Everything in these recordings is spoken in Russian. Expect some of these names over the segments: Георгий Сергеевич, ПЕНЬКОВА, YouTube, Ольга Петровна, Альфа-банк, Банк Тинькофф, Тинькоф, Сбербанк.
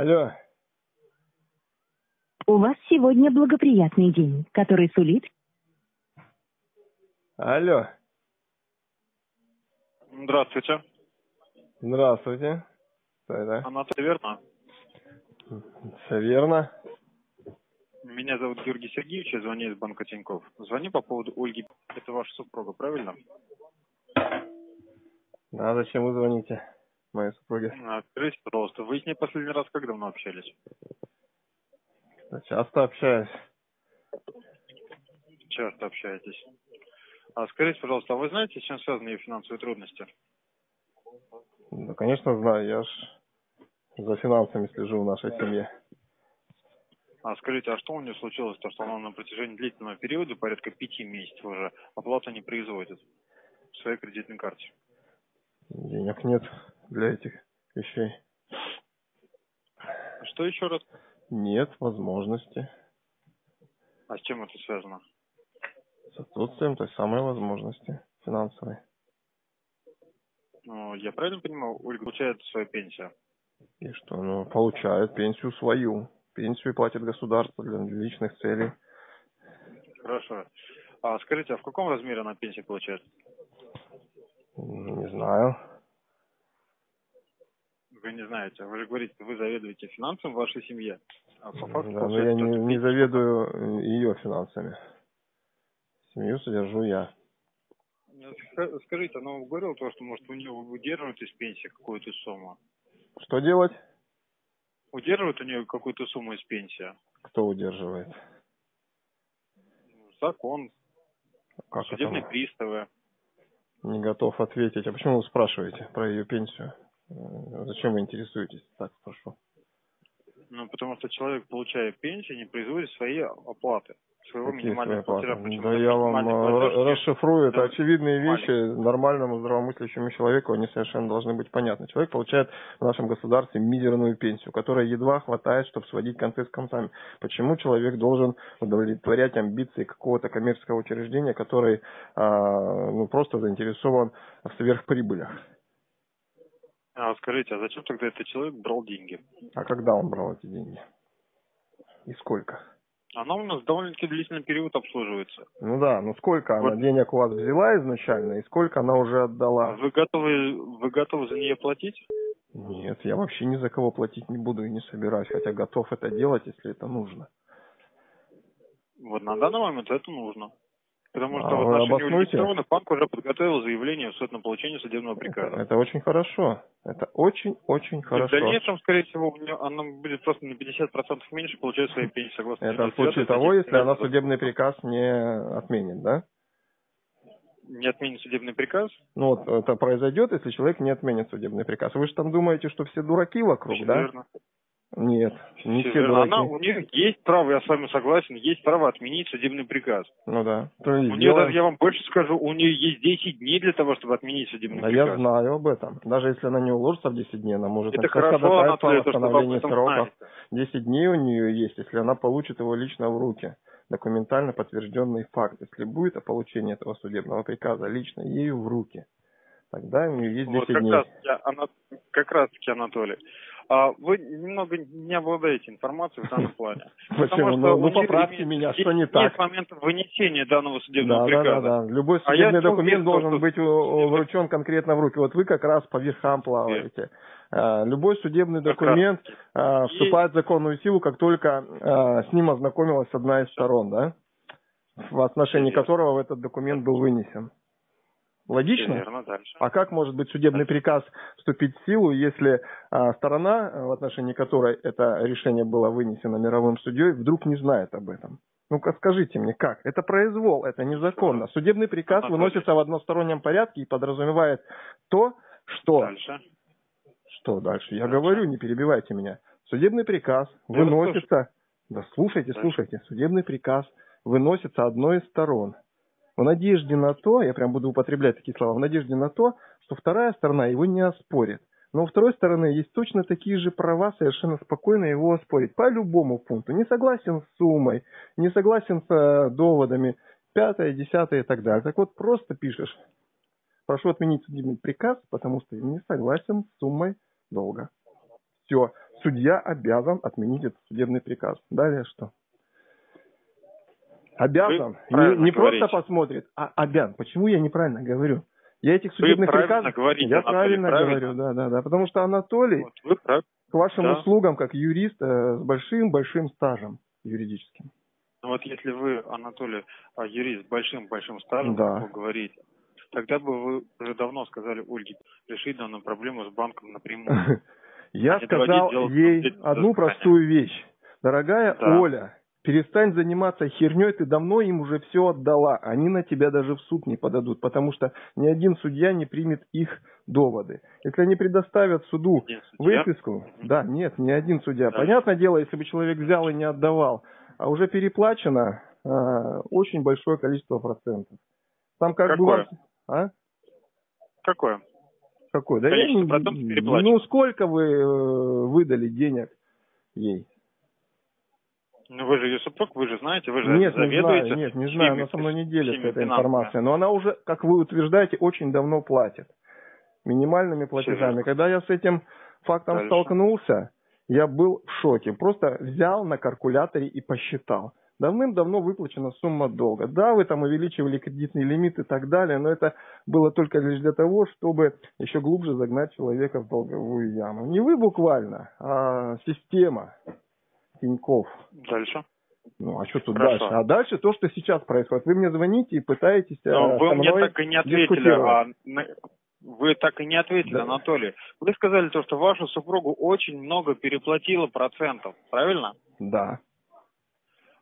Алло. У вас сегодня благоприятный день, который сулит... Алло. Здравствуйте. Здравствуйте. Она все верно? Все верно. Меня зовут Георгий Сергеевич, я звоню из банка Тинькофф. Звоню по поводу Ольги. Это ваша супруга, правильно? А зачем вы звоните моей супруге? Скажите, пожалуйста, вы с ней последний раз как давно общались? Часто общаюсь. Часто общаетесь. А скажите, пожалуйста, а вы знаете, с чем связаны ее финансовые трудности? Да, конечно, знаю. Я ж за финансами слежу в нашей семье. А скажите, а что у нее случилось? То, что она на протяжении длительного периода, порядка 5 месяцев уже, оплату не производит в своей кредитной карте. Денег нет для этих вещей. Что еще раз? Нет возможности. А с чем это связано? С отсутствием той самой возможности финансовой. Ну, я правильно понимаю, Ольга получает свою пенсию? И что? Ну, получает пенсию свою. Пенсию платит государство для личных целей. Хорошо. А скажите, а в каком размере она пенсию получает? Не знаю. Вы не знаете. Вы же говорите, вы заведуете финансами в вашей семье. А по факту да, но я не заведую ее финансами. Семью содержу я. Скажите, она вам говорила то, что, может, у нее удерживают из пенсии какую-то сумму? Что делать? Удерживают у нее какую-то сумму из пенсии? Кто удерживает? Закон. Как судебные это? Приставы. Не готов ответить. А почему вы спрашиваете про ее пенсию? Зачем вы интересуетесь? Так, прошу. Ну, потому что человек, получая пенсию, не производит свои оплаты. Своего минимального платежа. Да я вам расшифрую. Это очевидные вещи. Нормальному здравомыслящему человеку они совершенно должны быть понятны. Человек получает в нашем государстве мизерную пенсию, которая едва хватает, чтобы сводить концы с концами. Почему человек должен удовлетворять амбиции какого-то коммерческого учреждения, который просто заинтересован в сверхприбылях? А скажите, а зачем тогда этот человек брал деньги? А когда он брал эти деньги? И сколько? Она у нас довольно-таки длительный период обслуживается. Ну да, но сколько вот. Она денег у вас взяла изначально и сколько она уже отдала? Вы готовы за нее платить? Нет, я вообще ни за кого платить не буду и не собираюсь, хотя готов это делать, если это нужно. Вот на данный момент это нужно. Потому что в отношении Ольги Петровны банк уже подготовил заявление в суд на получение судебного приказа. Это очень хорошо. Это очень-очень хорошо. В дальнейшем, скорее всего, она будет просто на 50% меньше получать свои пенсии, согласно. Это в случае того, если она судебный приказ не отменит, да? Не отменит судебный приказ? Ну вот, это произойдет, если человек не отменит судебный приказ. Вы же там думаете, что все дураки вокруг, да? Верно. Нет, не все дураки. У них есть право, я с вами согласен, есть право отменить судебный приказ. Ну да. То есть у нее, даже я вам больше скажу, у нее есть 10 дней для того, чтобы отменить судебный приказ. Да, я знаю об этом. Даже если она не уложится в 10 дней, она может... Это хорошо, она по восстановлению сроков. 10 дней у нее есть, если она получит его лично в руки. Документально подтвержденный факт. Если будет о получении этого судебного приказа лично ею в руки, тогда у нее есть 10 дней. Как раз таки, Анатолий. Вы немного не обладаете информацией в данном плане. Потому что вы поправьте меня, что не так. Нет момента вынесения данного судебного приказа. Да. Любой судебный документ должен быть вручен конкретно в руки. Вот вы как раз по верхам плаваете. Любой судебный документ вступает в законную силу, как только с ним ознакомилась одна из сторон, да? В отношении которого этот документ был вынесен. Логично? Верно, дальше. А как может быть судебный приказ вступить в силу, если сторона, в отношении которой это решение было вынесено мировым судьей, вдруг не знает об этом? Ну-ка скажите мне, как? Это произвол, это незаконно. Судебный приказ выносится в одностороннем порядке и подразумевает то, что... Дальше. Что дальше? Я говорю, не перебивайте меня. Судебный приказ выносится... Да слушайте. Судебный приказ выносится одной из сторон. В надежде на то, я прям буду употреблять такие слова, в надежде на то, что вторая сторона его не оспорит. Но у второй стороны есть точно такие же права совершенно спокойно его оспорить. По любому пункту. Не согласен с суммой, не согласен с доводами, 5-е, 10-е и так далее. Так вот, просто пишешь: прошу отменить судебный приказ, потому что я не согласен с суммой долга. Все. судья обязан отменить этот судебный приказ. Далее что? Обязан. Не просто посмотрит, а обязан. Почему я неправильно говорю? Я этих судебных приказов... Говорите, я правильно говорю, да. Потому что Анатолий вот, к вашим услугам, как юрист, с большим-большим стажем юридическим. Вот если вы, Анатолий, юрист с большим-большим стажем, как вы говорите, тогда бы вы уже давно сказали Ольге решить данную проблему с банком напрямую. Я сказал ей одну простую вещь. Дорогая Оля, перестань заниматься херней, ты давно им уже все отдала. Они на тебя даже в суд не подадут, потому что ни один судья не примет их доводы. Если они предоставят суду выписку... Да, нет, ни один судья. Понятное дело, если бы человек взял и не отдавал, а уже переплачено очень большое количество процентов. Там как было... А? Какое? Какое? Да количество процентов переплачено. Ну, сколько вы выдали денег ей? Ну, вы же ее супруг, вы же знаете, вы же заведуете. Нет, не знаю, она со мной не делится этой информацией. Но она уже, как вы утверждаете, очень давно платит. Минимальными платежами. Когда я с этим фактом столкнулся, я был в шоке. Просто взял на калькуляторе и посчитал. Давным-давно выплачена сумма долга. Да, вы там увеличивали кредитный лимит и так далее, но это было только лишь для того, чтобы еще глубже загнать человека в долговую яму. Не вы буквально, а система Тинькофф. Дальше. Ну, а что тут дальше? А дальше то, что сейчас происходит. Вы мне звоните и пытаетесь... Но вы мне так и не ответили, Анатолий. Вы сказали то, что вашу супругу очень много переплатило процентов, правильно? Да.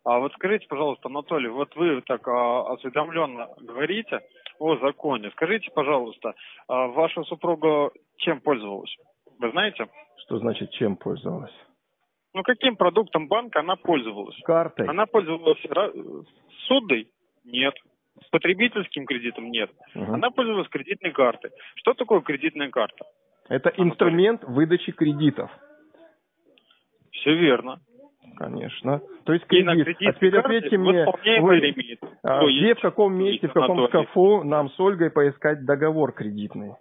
А вот скажите, пожалуйста, Анатолий, вот вы так осведомленно говорите о законе. Скажите, пожалуйста, ваша супруга чем пользовалась? Вы знаете? Что значит чем пользовалась? Ну, каким продуктом банка она пользовалась? Картой. Она пользовалась судой? Нет. Потребительским кредитом? Нет. Угу. Она пользовалась кредитной картой. Что такое кредитная карта? Это инструмент выдачи кредитов. Все верно. Конечно. То есть кредит. А теперь ответьте мне, где, в каком месте, в каком шкафу нам с Ольгой поискать договор кредитный,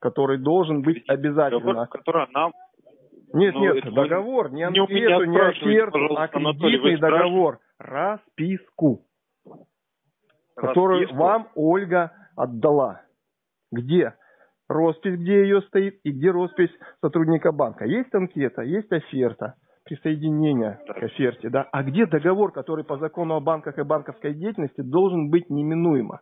который должен быть обязательно. Нет, нет, договор, не анкету, не оферту, а кредитный договор. Расписку, которую вам Ольга отдала. Где? Роспись, где ее стоит, и где роспись сотрудника банка. Есть анкета, есть оферта. Присоединение к оферте, да? А где договор, который по закону о банках и банковской деятельности должен быть неминуемо?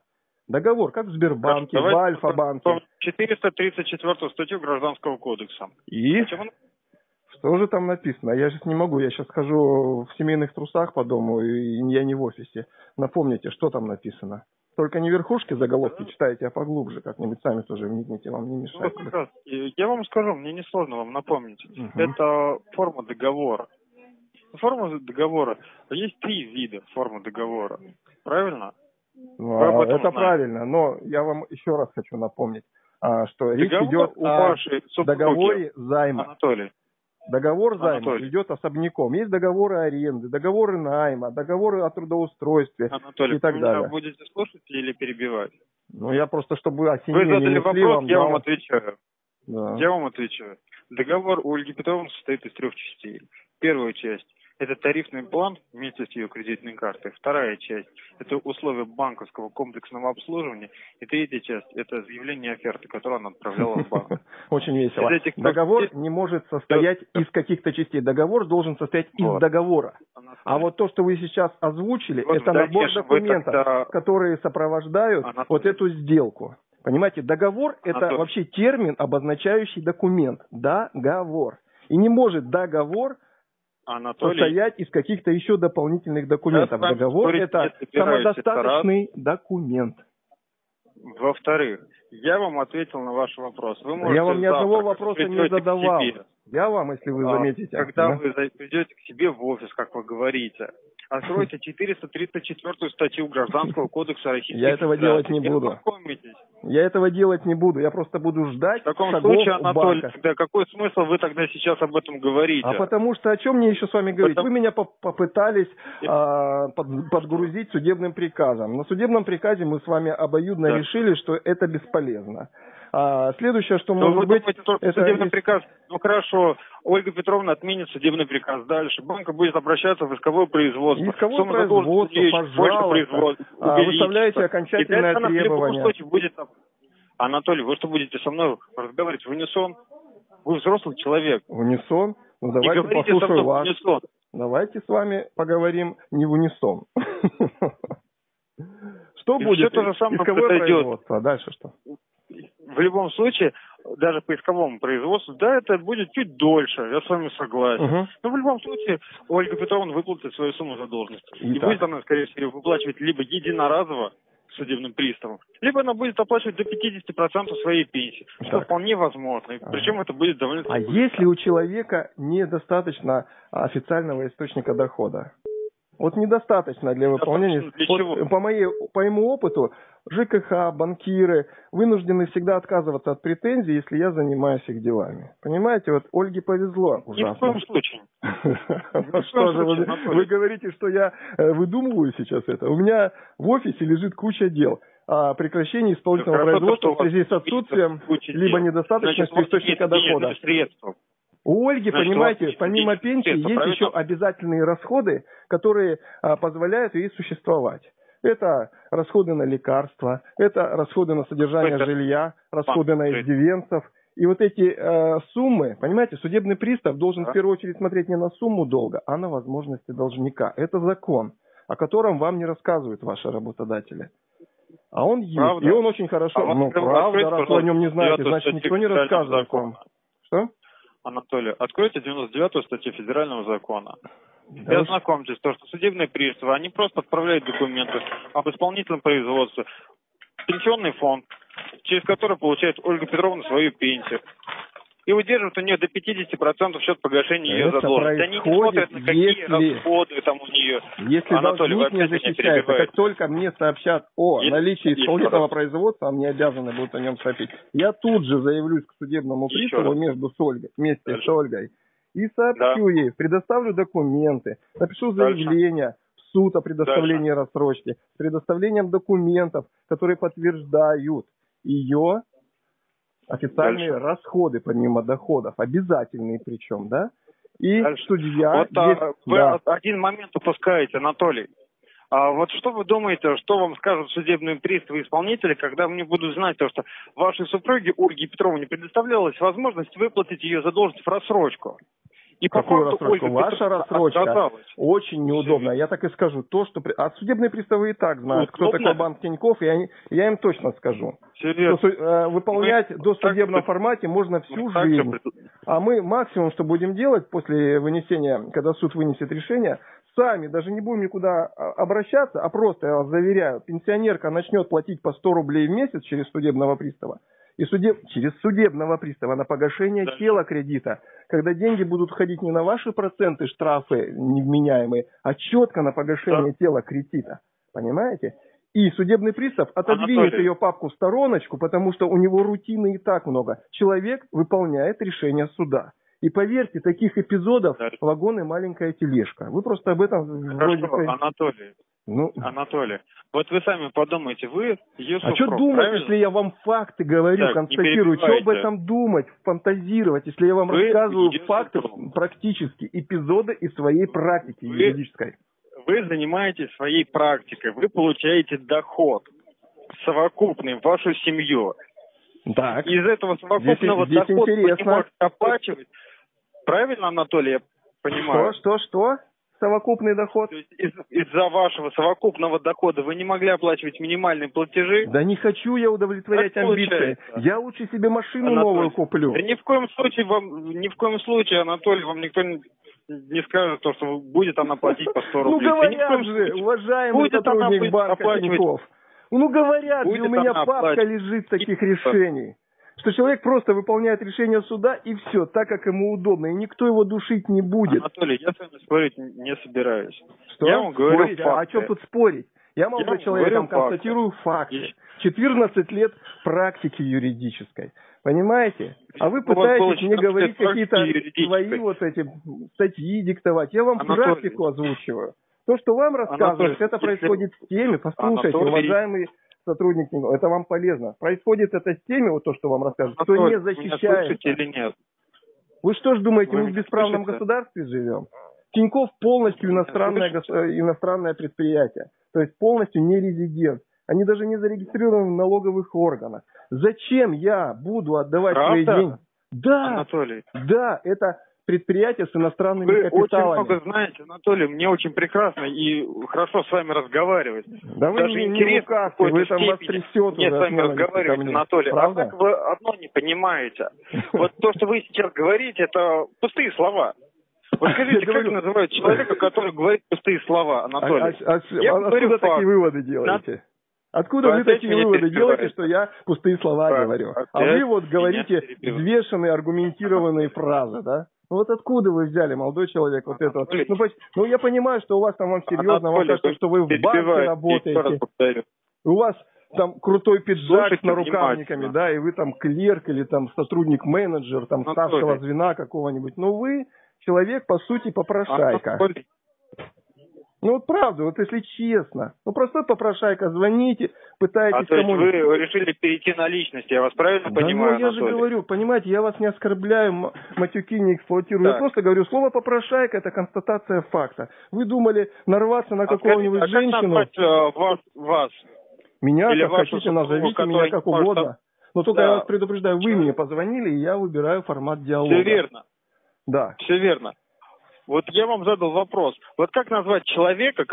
Договор, как в Сбербанке, в Альфа-банке. 434 статью Гражданского кодекса. И? Что же там написано? Я сейчас не могу, я сейчас хожу в семейных трусах по дому, и я не в офисе. Напомните, что там написано. Только не верхушки заголовки читайте, а поглубже как-нибудь сами тоже вникните, вам не мешает. Ну, как раз, я вам скажу, мне несложно вам напомнить. Это форма договора. Форма договора. Есть три вида формы договора. Правильно? Это правильно, но я вам еще раз хочу напомнить, что речь идет о договоре займа. Анатолий. Договор займа идет особняком. Есть договоры аренды, договоры найма, договоры о трудоустройстве и так далее. Вы будете слушать или перебивать? Ну, я просто, чтобы осенение не несли. Вы задали вопрос, я вам отвечаю. Да. Я вам отвечаю. Договор у Ольги Петровны состоит из трех частей. Первая часть – это тарифный план вместе с ее кредитной картой. Вторая часть – это условия банковского комплексного обслуживания. И третья часть – это заявление оферты, которую она отправляла в банк. Очень весело. Договор не может состоять из каких-то частей. Договор должен состоять из договора. А вот то, что вы сейчас озвучили, это набор документов, которые сопровождают вот эту сделку. Понимаете, договор – это вообще термин, обозначающий документ. Договор. И не может договор состоять из каких-то еще дополнительных документов. Договор – это самодостаточный документ. Во-вторых, я вам ответил на ваш вопрос. Я вам ни одного вопроса не задавал. Я вам, если вы заметите. Когда вы придете к себе в офис, как вы говорите, откройте 434 статью Гражданского кодекса Российской Федерации. Я этого делать не буду. Я этого делать не буду. Я просто буду ждать. В таком случае, Анатолий, тогда какой смысл вы тогда сейчас об этом говорите? А потому что о чем мне еще с вами говорить? Вы меня попытались подгрузить судебным приказом. На судебном приказе мы с вами обоюдно решили, что это бесполезно. Следующее, что может быть... это судебный приказ. Ну хорошо, Ольга Петровна отменит судебный приказ. Дальше банк будет обращаться в исковое производство. Исковое производство, пожалуйста. Выставляете окончательное требование. Анатолий, вы что будете со мной разговаривать в унисон? Вы взрослый человек. В унисон? Ну давайте послушаю вас. Давайте с вами поговорим не в унисон. Что будет? Исковое производство. Дальше что? В любом случае, даже по исковому производству, да, это будет чуть дольше, я с вами согласен. Угу. Но в любом случае, Ольга Петровна выплатит свою сумму задолженности. И будет она, скорее всего, выплачивать либо единоразово судебным приставом, либо она будет оплачивать до 50% своей пенсии, что вполне возможно. Причем это будет довольно... А если у человека недостаточно официального источника дохода? Вот недостаточно для выполнения. По моему опыту, ЖКХ, банкиры вынуждены всегда отказываться от претензий, если я занимаюсь их делами. Понимаете, вот Ольге повезло ужасно. Ни в коем случае. Что же вы говорите, что я выдумываю сейчас это? У меня в офисе лежит куча дел о прекращении исполнительного производства в связи с отсутствием либо недостаточностью источника дохода. У Ольги, понимаете, помимо пенсии есть еще обязательные расходы, которые позволяют ей существовать. Это расходы на лекарства, это расходы на содержание жилья, расходы на иждивенцев. И вот эти суммы, понимаете, судебный пристав должен в первую очередь смотреть не на сумму долга, а на возможности должника. Это закон, о котором вам не рассказывают ваши работодатели. А он есть, правда? И он очень хорошо... ну, правда, раз вы о нем не знаете, значит, никто не рассказывает вам. Что? Анатолий, откройте 99-ю статью федерального закона. Да. И ознакомьтесь, то, что судебные приставы, они просто отправляют документы об исполнительном производстве, пенсионный фонд, через который получает Ольга Петровна свою пенсию. И удерживают у нее до 50% в счет погашения ее задолженности. Они не смотрят, на какие расходы там у нее. Если должник не защищается, как только мне сообщат о наличии исполнительного производства, а мне обязаны будут о нем сообщить, я тут же заявлюсь к судебному приставу вместе с Ольгой и сообщу ей, предоставлю документы, напишу заявление в суд о предоставлении рассрочки с предоставлением документов, которые подтверждают ее официальные расходы помимо доходов, обязательные причем, да? И судья... Вот, один момент упускаете, Анатолий. А вот что вы думаете, что вам скажут судебные приставы и исполнители, когда мне будут знать то, что вашей супруге Ольге Петровне предоставлялась возможность выплатить ее задолженность в рассрочку? И какую рассрочку? Ваша рассрочка очень неудобно. Я так и скажу. То, что... А судебные приставы и так знают, кто такой банк Тинькофф, и я им точно скажу. Что, выполнять в досудебном формате можно всю жизнь. А мы максимум, что будем делать после вынесения, когда суд вынесет решение, сами даже не будем никуда обращаться, а просто, я вас заверяю, пенсионерка начнет платить по 100 рублей в месяц через судебного пристава. И через судебного пристава на погашение тела кредита, когда деньги будут ходить не на ваши проценты, штрафы невменяемые, а четко на погашение тела кредита. Понимаете? И судебный пристав отодвинет ее папку в стороночку, потому что у него рутины и так много. Человек выполняет решение суда. И поверьте, таких эпизодов вагон и маленькая тележка. Вы просто об этом... Анатолий. Анатолий, вот вы сами подумайте, вы ее супруг, что думать, правильно? Если я вам факты говорю, констатирую, что об этом думать, фантазировать, если я вам рассказываю факты практически, эпизоды из своей практики юридической. Вы занимаетесь своей практикой, вы получаете доход совокупный в вашу семью. Так. Из этого совокупного дохода вы не можете оплачивать. Правильно, Анатолий, я понимаю? Что? Совокупный доход? Из-за вашего совокупного дохода вы не могли оплачивать минимальные платежи? Да не хочу я удовлетворять амбиции. Я лучше себе машину новую куплю. Да ни в коем случае, Анатолий, вам никто не скажет, что будет она платить по 100 рублей. Ну говорят же, уважаемый сотрудник банка Тинькофф. Ну говорят же, у меня папка лежит таких решений. Что человек просто выполняет решение суда и все, так как ему удобно, и никто его душить не будет. Анатолий, я с вами спорить не собираюсь. Что? Я вам говорю спорить? Факты. А о чем тут спорить? Я молодой человек, констатирую факты. 14 лет практики юридической. Понимаете? А вы пытаетесь мне говорить какие-то свои вот эти статьи диктовать. Я вам практику озвучиваю. То, что вам рассказывают, это происходит с теми, послушайте, уважаемые сотрудник Тинькофф. Это вам полезно. Происходит это с теми, вот то, что вам расскажут, кто не защищает. Вы что же думаете, мы в бесправном государстве живем? Тинькофф полностью иностранное предприятие, то есть полностью не резидент. Они даже не зарегистрированы в налоговых органах. Зачем я буду отдавать свои деньги? Да, Анатолий. Да, это предприятие с иностранными капиталами. Вы очень много знаете, Анатолий, мне очень прекрасно и хорошо с вами разговаривать. Да вы даже не рукавки, вы там вас трясет. Нет, с вами разговаривать, Анатолий. Правда? А так вы одно не понимаете. Вот то, что вы сейчас говорите, это пустые слова. Вот скажите, как называют человека, который говорит пустые слова, Анатолий? Откуда такие выводы делаете? Откуда вы такие выводы делаете, что я пустые слова говорю? А вы вот говорите взвешенные, аргументированные фразы, да? Ну вот откуда вы взяли, молодой человек, вот это? Ну я понимаю, что у вас там вам серьезно, вам кажется, что вы в банке работаете. У вас там крутой пиджак с нарукавниками, да, и вы там клерк или там сотрудник-менеджер, там старшего звена какого-нибудь. Но вы человек, по сути, попрошайка. Ну вот правда, вот если честно. Ну простой попрошайка, звоните, пытаетесь кому-нибудь. Вы решили перейти на личность, я вас правильно понимаю? Ну я же говорю, понимаете, я вас не оскорбляю, матюки не эксплуатирую. Так. Я просто говорю, слово попрошайка — это констатация факта. Вы думали нарваться на какого-нибудь женщину? А как назвать вас? Меня, или как хотите, назовите меня как угодно. Но только я вас предупреждаю, вы мне позвонили, и я выбираю формат диалога. Все верно. Да. Все верно. Вот я вам задал вопрос. Вот как назвать человека,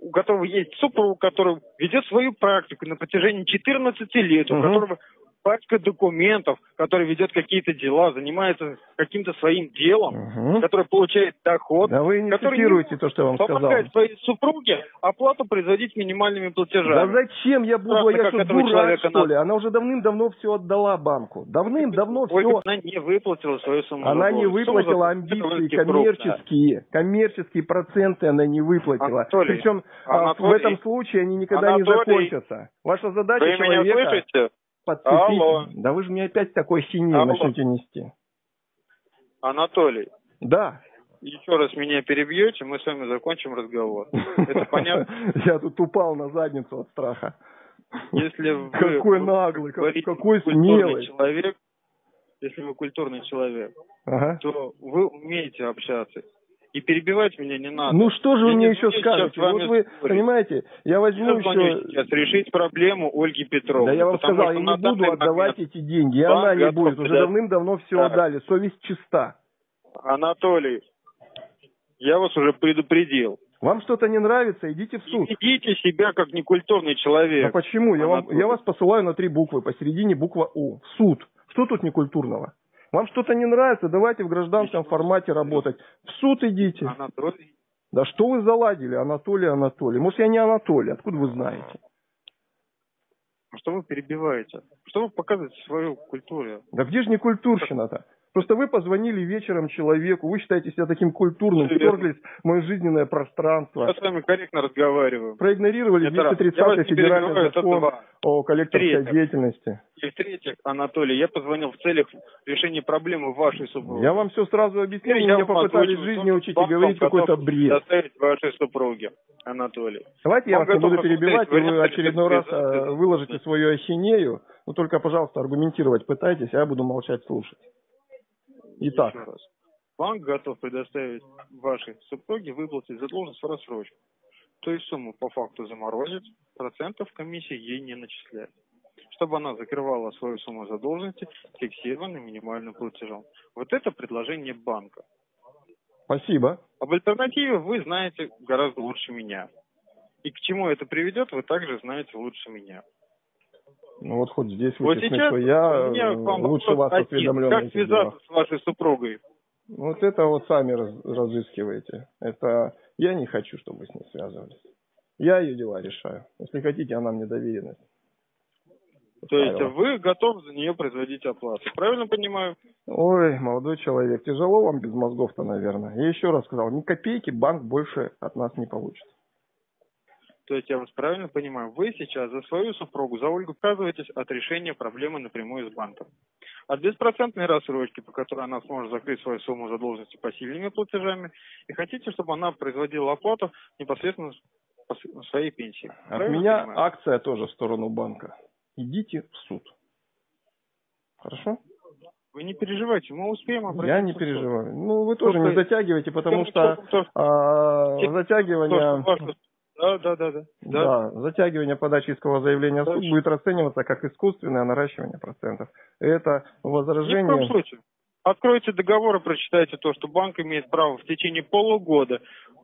у которого есть супруг, который ведет свою практику на протяжении 14 лет, у которого пачка документов, который ведет какие-то дела, занимается каким-то своим делом, который получает доход, да вы не цитируете то, что я вам сказал. Помогает своей супруге оплату производить минимальными платежами. Да зачем я буду, я что, дурак, что ли? Она уже давным-давно все отдала банку. Давным-давно все... Она не выплатила свою сумму. Она не выплатила амбиции коммерческие проценты она не выплатила. Анатолий, причем в этом случае они никогда не закончатся. Ваша задача человека... Вы меня слышите? Подцепить. Алло. Да вы же мне опять такой синий начнете нести. Анатолий. Да. Еще раз меня перебьете, мы с вами закончим разговор. Это понятно? Я тут упал на задницу от страха. Какой наглый, какой смелый человек. Если вы культурный человек, то вы умеете общаться. И перебивать меня не надо. Ну что же вы мне еще скажете? Вот вы, понимаете, я возьму еще... Сейчас решить проблему Ольги Петровны. Да я вам сказал, я не буду отдавать эти деньги. И она не будет. Уже давным-давно все отдали. Совесть чиста. Анатолий, я вас уже предупредил. Вам что-то не нравится? Идите в суд. Идите себя как некультурный человек. А почему? Я вас посылаю на 3 буквы. Посередине буква О. В суд. Что тут некультурного? Вам что-то не нравится, давайте в гражданском формате работать. В суд идите. Анатолий. Да что вы заладили, Анатолий, Анатолий. Может, я не Анатолий, откуда вы знаете? Что вы перебиваете? Что вы показываете свою культуру? Да где же не культурщина-то? Просто вы позвонили вечером человеку, вы считаете себя таким культурным, вторглись в мое жизненное пространство. Я с вами корректно разговариваю. Проигнорировали 230-й федеральный закон о коллекторской деятельности. И в-третьих, Анатолий, я позвонил в целях решения проблемы вашей супруги. Я вам все сразу объяснил, меня попытались жизни учить и говорить какой-то бред. Доставить вашей супруге, Анатолий. Давайте я вас не буду перебивать, и вы очередной раз выложите свою ахинею. Но только, пожалуйста, аргументировать пытайтесь, а я буду молчать, слушать. Итак, банк готов предоставить вашей супруге выплатить задолженность в рассрочку. То есть сумму по факту заморозит, процентов комиссии ей не начисляет. Чтобы она закрывала свою сумму задолженности фиксированным минимальным платежом. Вот это предложение банка. Спасибо. Об альтернативе вы знаете гораздо лучше меня. И к чему это приведет, вы также знаете лучше меня. Ну вот хоть здесь вы честны, что я лучше вас осведомлен. Как связаться с вашей супругой? Вот это вот сами разыскиваете. Это я не хочу, чтобы вы с ней связывались. Я ее дела решаю. Если хотите, она мне доверенность. То есть вы готовы за нее производить оплату. Правильно понимаю? Ой, молодой человек, тяжело вам без мозгов-то, наверное. Я еще раз сказал, ни копейки банк больше от нас не получит. То есть я вас правильно понимаю, вы сейчас за свою супругу, за Ольгу, отказываетесь от решения проблемы напрямую с банком. От беспроцентной рассрочки, по которой она сможет закрыть свою сумму задолженности посильными платежами, и хотите, чтобы она производила оплату непосредственно своей пенсии. От меня акция тоже в сторону банка. Идите в суд. Хорошо? Вы не переживайте, мы успеем обратиться. Я не переживаю. Ну, вы тоже не затягивайте, потому что затягивание... Да. Затягивание подачи искового заявления в суд будет расцениваться как искусственное наращивание процентов. Это возражение... Ни в коем случае. Откройте договор и прочитайте то, что банк имеет право в течение полугода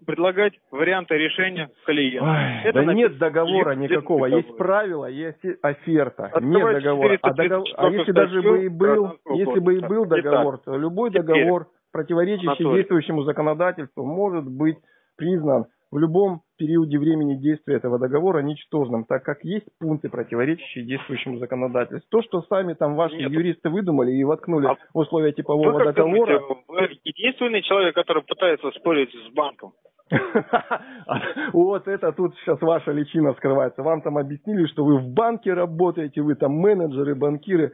предлагать варианты решения клиента. Ой, да нет договора никакого. Есть правила, есть оферта. Нет договора. А если даже бы и был, если бы и был договор, то любой договор, противоречащий действующему законодательству, может быть признан в любом периоде времени действия этого договора ничтожным, так как есть пункты, противоречащие действующему законодательству. То, что сами там ваши юристы выдумали и воткнули в условия типового договора... Думаете, вы единственный человек, который пытается спорить с банком. Вот это тут сейчас ваша личина скрывается. Вам там объяснили, что вы в банке работаете, вы там менеджеры, банкиры,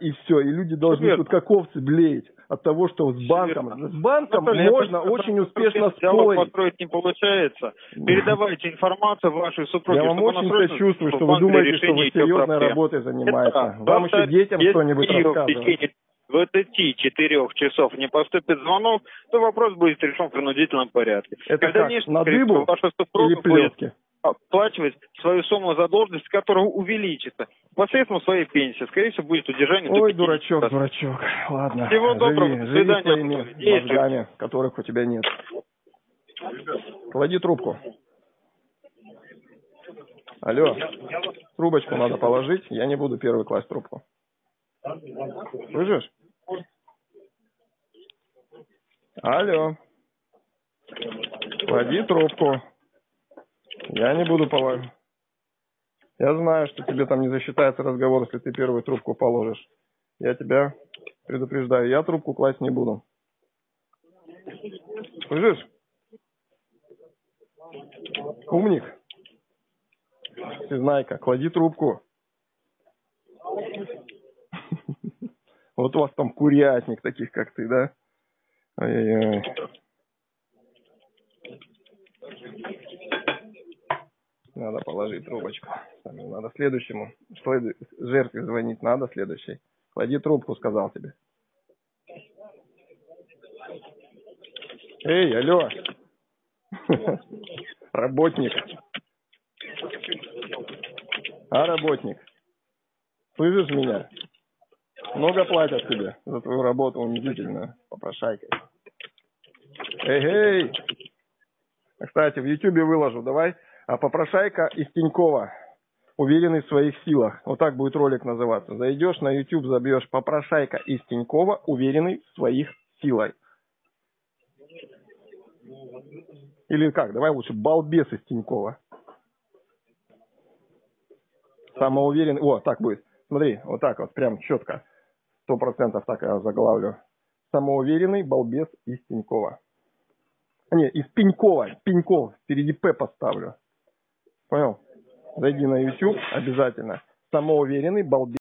и все. И люди должны тут как овцы блеять от того, что с банком. С банком можно очень успешно спорить. Построить не получается. Передавайте информацию вашей супруге. Я вам очень сочувствую, что вы думаете, что вы серьезной работой занимаетесь. Вам еще детям что-нибудь рассказывать. В 24 часов не поступит звонок, то вопрос будет решен в принудительном порядке. Это как, на дыбу или плетки? Оплачивать свою сумму задолженности, которая увеличится. Посредством своей пенсии, скорее всего, будет удержание... Ой, дурачок, дурачок. Ладно. Всего доброго. До свидания. Живи мозгами, которых у тебя нет. Клади трубку. Алло. Трубочку надо положить. Я не буду первый класть трубку. Слышишь? Алло. Клади трубку. Я не буду положить. Я знаю, что тебе там не засчитается разговор, если ты первую трубку положишь. Я тебя предупреждаю. Я трубку класть не буду. Слышишь? Умник. Всезнайка, клади трубку. Вот у вас там курятник таких, как ты, да? Ай-яй-яй. Надо положить трубочку. Надо следующему. Что жертве звонить надо, следующей. Клади трубку, сказал тебе. Эй, алло. Работник. А, работник? Слышишь меня? Много платят тебе за твою работу унизительную, попрошайкой. Эй-эй! Кстати, в Ютубе выложу, давай. А попрошайка из Тинькова. Уверенный в своих силах. Вот так будет ролик называться. Зайдешь на YouTube, забьешь попрошайка из Тинькова, уверенный в своих силах. Или как? Давай лучше балбес из Тинькова. Самоуверенный. О, так будет. Смотри, вот так вот, прям четко. 100% так я заглавлю. Самоуверенный балбес из Тинькова. Не, из Пенькова. Пеньков. Впереди П поставлю. Понял? Зайди на YouTube обязательно. Самоуверенный балбес.